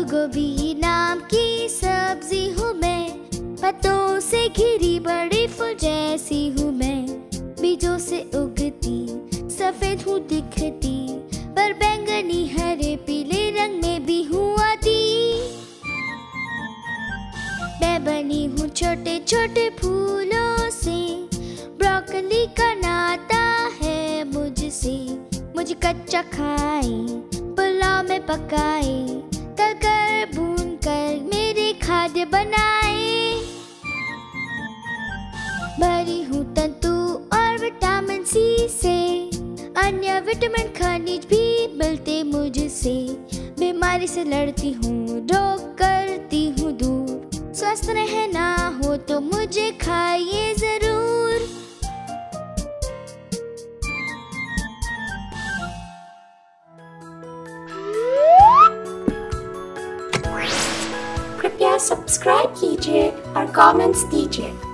फूल गोभी नाम की सब्जी हूँ मैं, पत्तों से घिरी बड़ी फूल जैसी हूँ मैं। बीजों से उगती सफेद हूँ दिखती, पर बैंगनी हरे पीले रंग में भी हूँ आती। मैं बनी हूँ छोटे छोटे फूलों से, ब्रोकली का नाता है मुझसे। मुझे कच्चा खाए पुलाव में पकाए, तलकर भून कर मेरे खाद्य बनाए। भरी हूँ तंतु और विटामिन सी से, अन्य विटामिन खनिज भी मिलते मुझसे। बीमारी से लड़ती हूँ रोग करती हूँ दूर, स्वस्थ रहना हो तो मुझे खाइए जरूर। सब्सक्राइब कीजिए और कमेंट्स दीजिए।